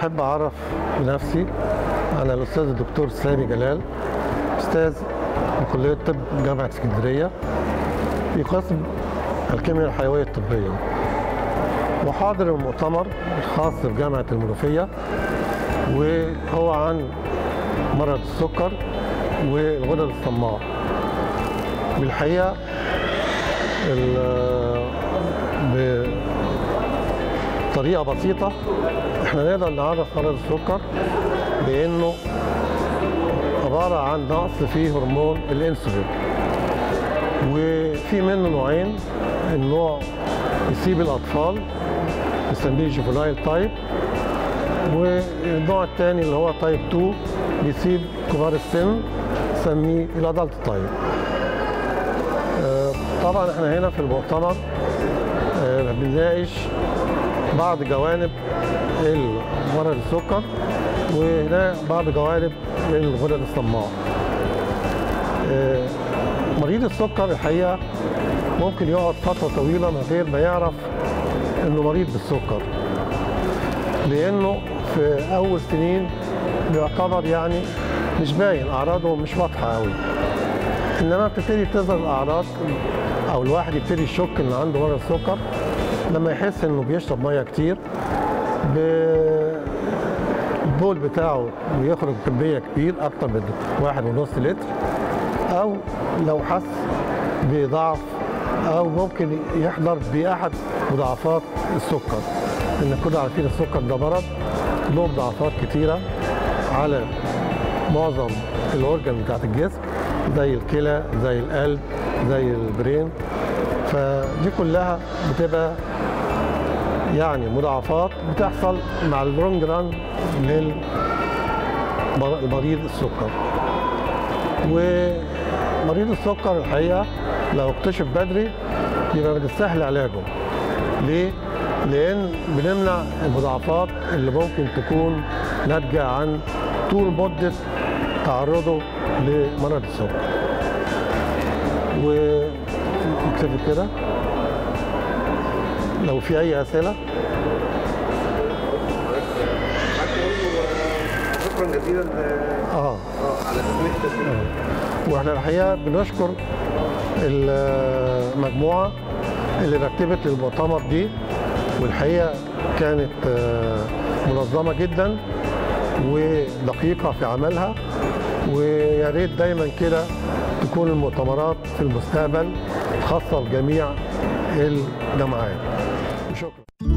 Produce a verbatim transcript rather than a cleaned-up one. أحب أعرف بنفسي أنا الأستاذ الدكتور سامي جلال، أستاذ بكلية طب جامعة اسكندرية في قسم الكيمياء الحيوية الطبية، وحاضر المؤتمر الخاص بجامعة المنوفية وهو عن مرض السكر والغدد الصماء. بالحقيقة بطريقة بسيطة احنا نقدر نعرف مرض السكر بأنه عبارة عن نقص في هرمون الانسولين، وفي منه نوعين. النوع يصيب الأطفال بنسميه جيفونايل تايب، والنوع الثاني اللي هو تايب اتنين بيصيب كبار السن نسميه الأدلت تايب. طبعا احنا هنا في المؤتمر بنناقش بعض جوانب مرض السكر وهنا بعض جوانب الغدد الصماء. مريض السكر الحقيقه ممكن يقعد فتره طويله من غير ما يعرف انه مريض بالسكر، لانه في اول سنين بيعتبر يعني مش باين، اعراضه مش واضحه قوي، انما بتبتدي تظهر الاعراض او الواحد يبتدي يشك ان عنده مرض السكر لما يحس انه بيشرب ميه كتير، البول بتاعه بيخرج كميه كبير اكتر من واحد ونص لتر، او لو حس بضعف او ممكن يحضر باحد مضاعفات السكر. ان كلنا عارفين السكر ده مرض له مضاعفات كتيره على معظم الاورجن بتاعت الجسم زي الكلى زي القلب زي البرين، فدي كلها بتبقى يعني مضاعفات بتحصل مع اللونج ران للمريض السكر. ومريض السكر الحقيقه لو اكتشف بدري يبقى من السهل علاجه. ليه؟ لان بنمنع المضاعفات اللي ممكن تكون ناتجه عن طول مده تعرضه لمرض السكر. ونكتفي كده. لو في أي أسئلة. شكرا جزيلا اه على تسمية التسليم. واحنا الحقيقة بنشكر المجموعة اللي رتبت للمؤتمر دي، والحقيقة كانت منظمة جدا ودقيقة في عملها، ويا ريت دايما كده تكون المؤتمرات في المستقبل خاصة بجميع الجامعات. شكرا.